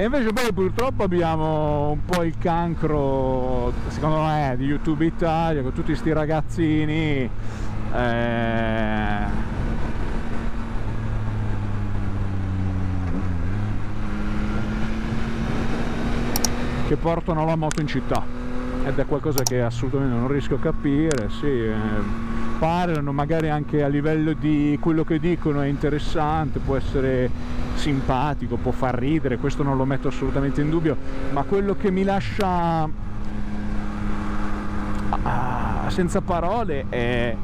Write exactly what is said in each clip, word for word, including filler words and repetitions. E invece poi purtroppo abbiamo un po' il cancro, secondo me, di YouTube Italia, con tutti sti ragazzini eh... che portano la moto in città, ed è qualcosa che assolutamente non riesco a capire. Sì, eh, parlano magari anche a livello di quello che dicono, è interessante, può essere simpatico, può far ridere, questo non lo metto assolutamente in dubbio, ma quello che mi lascia ah, senza parole è,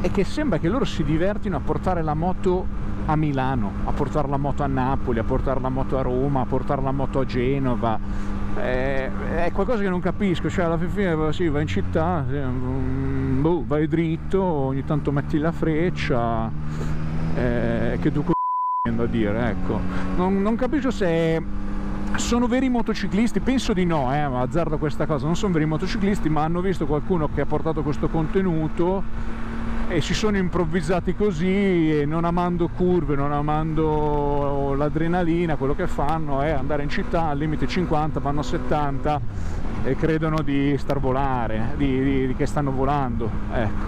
è che sembra che loro si divertino a portare la moto a Milano, a portare la moto a Napoli, a portare la moto a Roma, a portare la moto a Genova. È, è qualcosa che non capisco, cioè alla fine sì, vai in città, boh, vai dritto, ogni tanto metti la freccia, eh, che tu c***o a dire, ecco. Non, non capisco se sono veri motociclisti, penso di no, eh, ma azzardo questa cosa, non sono veri motociclisti, ma hanno visto qualcuno che ha portato questo contenuto e si sono improvvisati così, e non amando curve, non amando l'adrenalina, quello che fanno è andare in città al limite cinquanta, vanno a settanta e credono di star volare, di, di, di che stanno volando, ecco.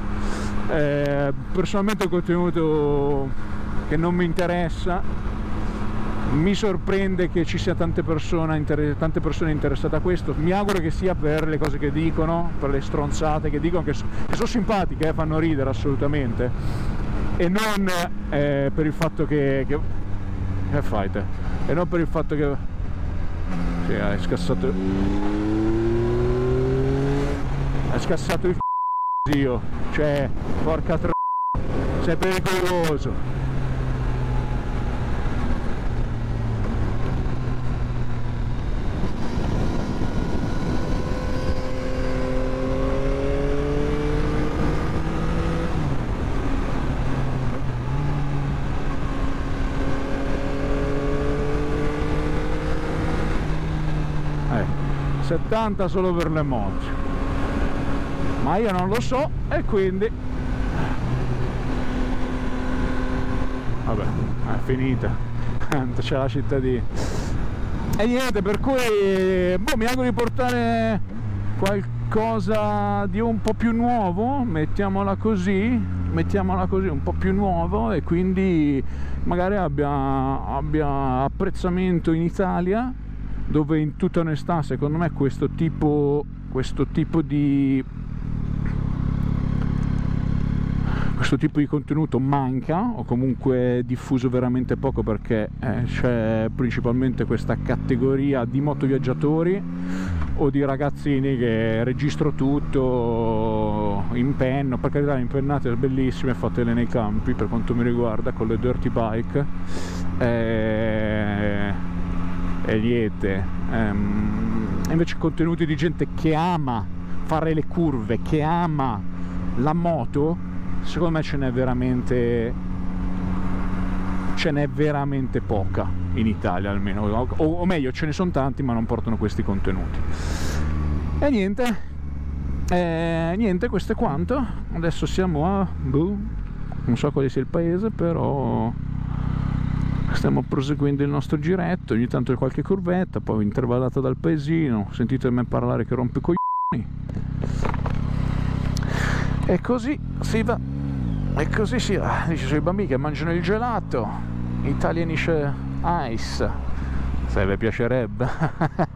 Eh, personalmente è un contenuto che non mi interessa, mi sorprende che ci sia tante persone, tante persone interessate a questo, mi auguro che sia per le cose che dicono, per le stronzate che dicono, che, so, che sono simpatiche, eh, fanno ridere assolutamente, e non eh, per il fatto che, che... che fai te? E non per il fatto che... sì, hai scassato... hai scassato il c***o, zio, cioè, porca tro... sei pericoloso! settanta solo per le moto, ma io non lo so, e quindi vabbè, è finita, tanto c'è la cittadina e niente, per cui boh, mi auguro di portare qualcosa di un po' più nuovo, mettiamola così, mettiamola così, un po' più nuovo, e quindi magari abbia, abbia apprezzamento in Italia, dove in tutta onestà secondo me questo tipo, questo tipo di questo tipo di contenuto manca, o comunque diffuso veramente poco, perché eh, c'è principalmente questa categoria di motoviaggiatori o di ragazzini che registro tutto in penno, per carità, impennate bellissime, fatele nei campi per quanto mi riguarda, con le dirty bike, eh, e liete. Um, invece contenuti di gente che ama fare le curve, che ama la moto, secondo me ce n'è veramente ce n'è veramente poca in Italia, almeno, o, o meglio ce ne sono tanti ma non portano questi contenuti. E niente, eh, niente, questo è quanto. Adesso siamo a boh, non so quale sia il paese, però stiamo proseguendo il nostro giretto, ogni tanto qualche curvetta, poi intervallata dal paesino, sentite me parlare che rompe i coglioni, e così si va, e così si va. Dice, sono i bambini che mangiano il gelato, Italianish Ice, se vi piacerebbe.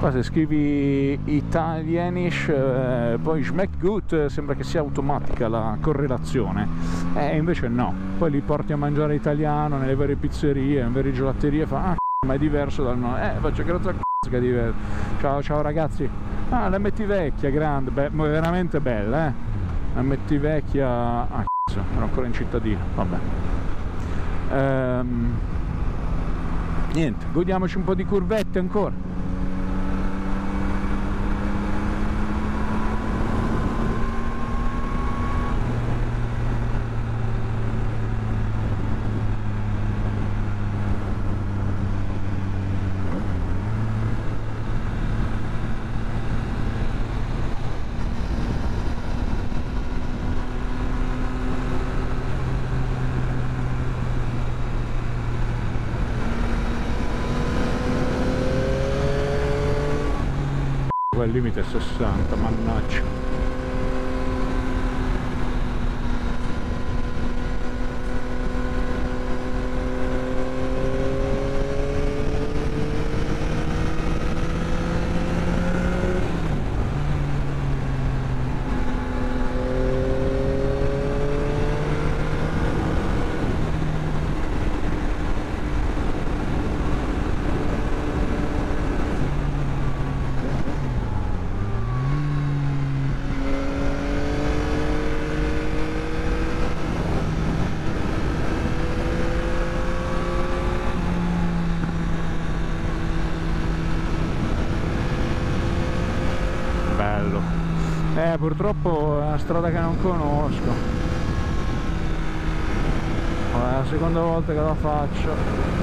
Qua se scrivi Italianish, eh, poi Schmeck Gut, sembra che sia automatica la correlazione, e eh, invece no, poi li porti a mangiare italiano nelle vere pizzerie, nelle vere gelaterie, fa ah c***o, ma è diverso dal no, eh faccio grazie a c***o che è diverso. Ciao ciao ragazzi, ah la metti vecchia, grande, be veramente bella, eh la metti vecchia, ah c***o, ero ancora in cittadina, vabbè. Ehm, niente, godiamoci un po' di curvette ancora. dove il limite è sessanta, mannaggia. Eh, purtroppo è una strada che non conosco, è la seconda volta che la faccio.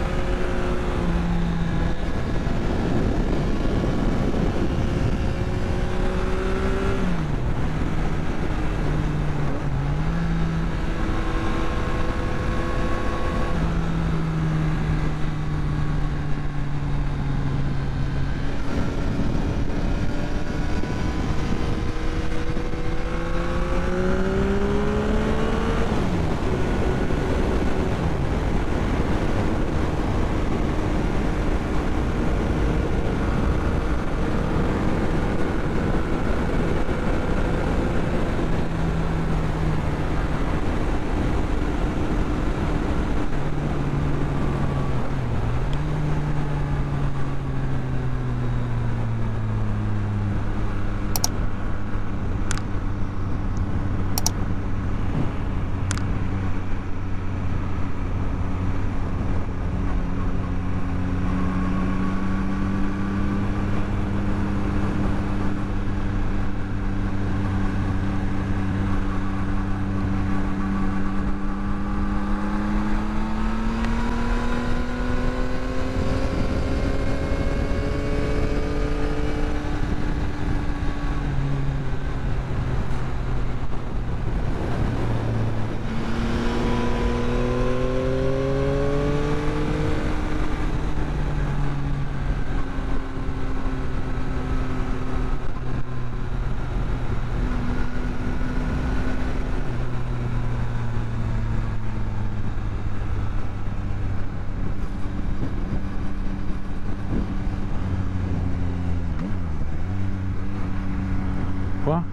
Qua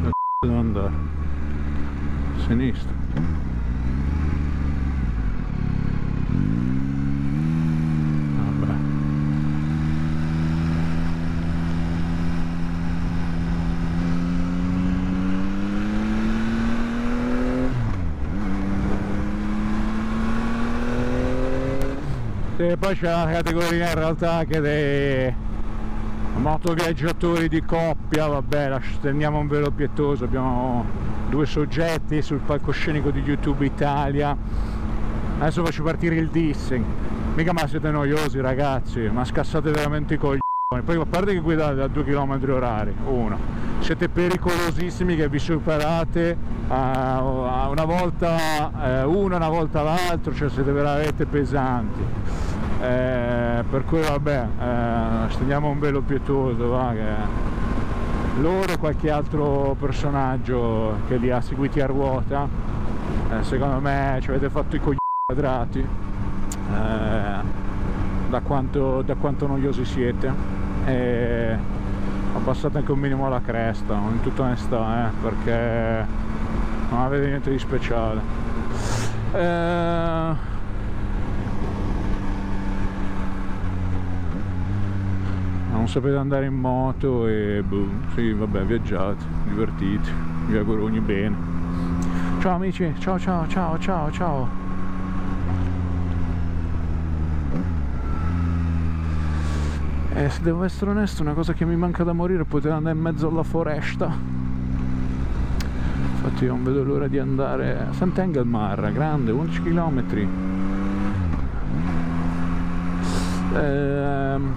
da c***o devo andare a sinistra. Vabbè, e poi c'è la categoria in realtà che dei motoviaggiatori di coppia, vabbè, stendiamo un velo pietoso, abbiamo due soggetti sul palcoscenico di YouTube Italia. Adesso faccio partire il dissing. Mica ma siete noiosi ragazzi, ma scassate veramente i coglioni. Poi a parte che guidate da due chilometri orari, uno, siete pericolosissimi che vi superate uh, una volta uh, uno, una volta l'altro, cioè siete veramente pesanti. Eh, per cui vabbè, eh, stendiamo un velo pietoso, va, che loro e qualche altro personaggio che li ha seguiti a ruota, eh, secondo me ci avete fatto i coglioni quadrati, eh, da, quanto, da quanto noiosi siete, e abbassate anche un minimo la cresta, in tutta onestà, eh, perché non avete niente di speciale. eh, Non sapete andare in moto e boh, sì, vabbè, viaggiate, divertite, vi auguro ogni bene. Ciao amici, ciao ciao ciao ciao ciao. E se devo essere onesto, una cosa che mi manca da morire è poter andare in mezzo alla foresta. Infatti io non vedo l'ora di andare a Sankt Englmar, grande, undici chilometri. Ehm...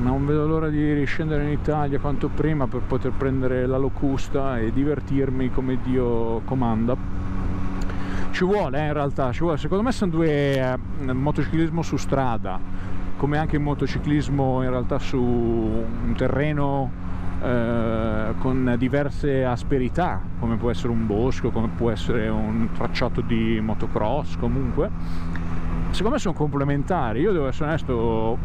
Non vedo l'ora di riscendere in Italia quanto prima per poter prendere la locusta e divertirmi come Dio comanda. Ci vuole, eh, in realtà, ci vuole. Secondo me sono due, eh, motociclismo su strada come anche in motociclismo in realtà su un terreno eh, con diverse asperità, come può essere un bosco, come può essere un tracciato di motocross, comunque secondo me sono complementari. Io devo essere onesto,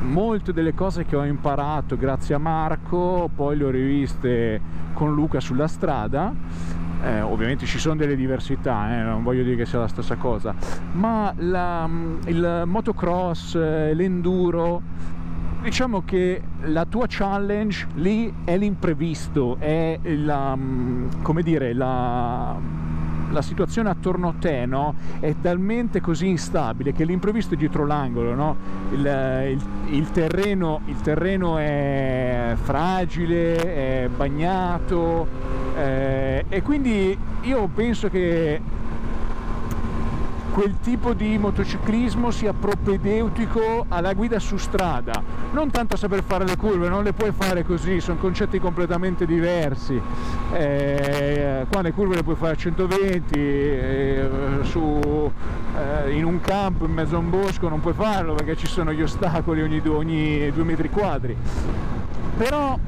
molte delle cose che ho imparato grazie a Marco poi le ho riviste con Luca sulla strada. Eh, ovviamente ci sono delle diversità, eh, non voglio dire che sia la stessa cosa, ma la, il motocross, l'enduro, diciamo che la tua challenge lì è l'imprevisto, è la, come dire, la... la situazione attorno a te, no? È talmente così instabile che l'imprevisto è dietro l'angolo, no? il, il, il, terreno, il terreno è fragile, è bagnato, eh, e quindi io penso che quel tipo di motociclismo sia propedeutico alla guida su strada, non tanto a saper fare le curve, non le puoi fare così, sono concetti completamente diversi. Eh, qua le curve le puoi fare a centoventi, eh, su, eh, in un campo, in mezzo a un bosco non puoi farlo perché ci sono gli ostacoli ogni due, ogni due metri quadri, però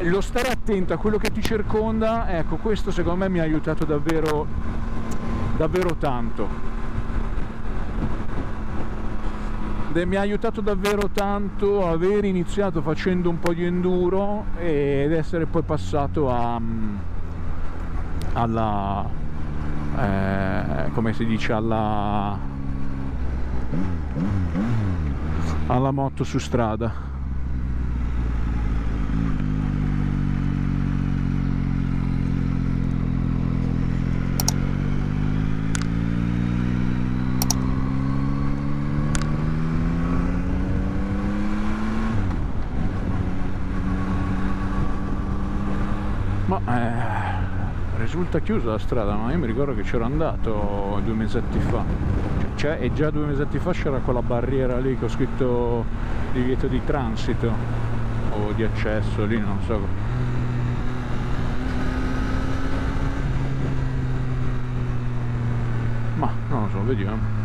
lo stare attento a quello che ti circonda, ecco, questo secondo me mi ha aiutato davvero davvero tanto De, mi ha aiutato davvero tanto aver iniziato facendo un po' di enduro ed essere poi passato a alla eh, come si dice, alla alla moto su strada. Eh, risulta chiusa la strada, ma io mi ricordo che c'ero andato due mesetti fa, cioè, e già due mesetti fa c'era quella barriera lì che ho scritto divieto di transito o di accesso lì, non so. Ma non lo so, vediamo.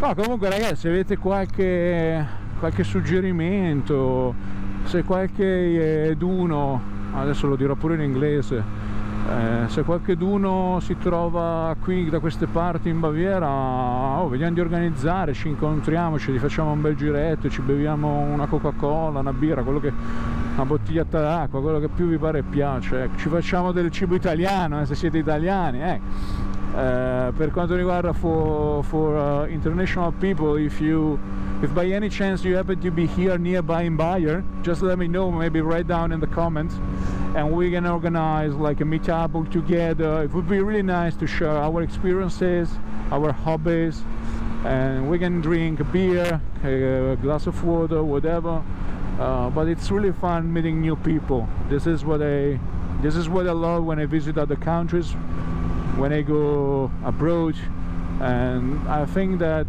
Ma comunque ragazzi, se avete qualche, qualche suggerimento, se qualcheduno, adesso lo dirò pure in inglese, eh, se qualcheduno si trova qui da queste parti in Baviera, oh, vediamo di organizzare, ci incontriamo, ci facciamo un bel giretto, ci beviamo una Coca-Cola, una birra, quello che, una bottiglietta d'acqua, quello che più vi pare e piace, ecco. Ci facciamo del cibo italiano, eh, se siete italiani, ecco. Uh, per quanto riguarda for, for uh, international people, if you if by any chance you happen to be here nearby in Bayern, just let me know, maybe write down in the comments, and we can organize like a meetup all together. It would be really nice to share our experiences, our hobbies, and we can drink a beer, a, a glass of water, whatever, uh, but it's really fun meeting new people. This is what I this is what I love when I visit other countries, when I go abroad, and I think that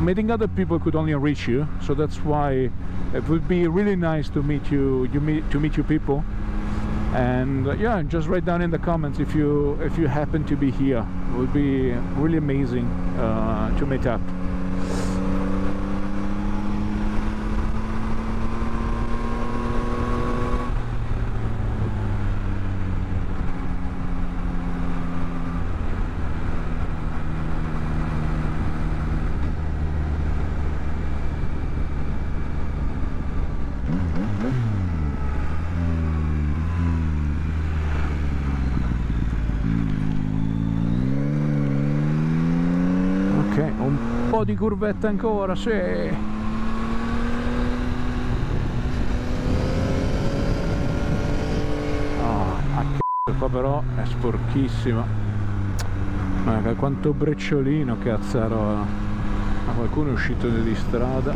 meeting other people could only enrich you, so that's why it would be really nice to meet you, you meet, to meet you people, and uh, yeah, just write down in the comments if you if you happen to be here. It would be really amazing uh, to meet up. Di curvetta ancora, sì. Oh, a c***o, qua però è sporchissima. Ma quanto brecciolino, cazzarola. Ma qualcuno è uscito di strada.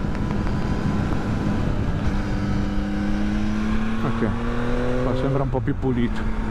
Ok, qua sembra un po' più pulito.